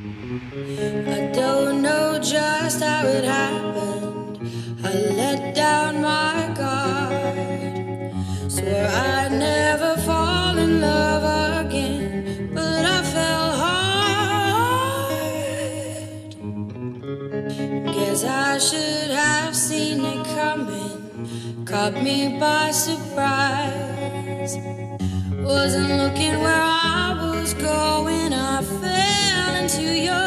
I don't know just how it happened. I let down my guard, swore I'd never fall in love again, but I fell hard. Guess I should have seen it coming, caught me by surprise. Wasn't looking where I was going, I fell into your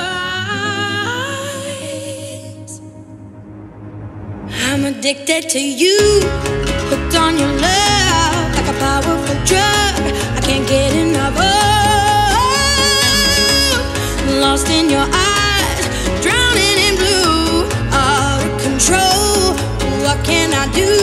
eyes. I'm addicted to you, hooked on your love, like a powerful drug, I can't get enough of. Lost in your eyes, drowning in blue, out of control, what can I do?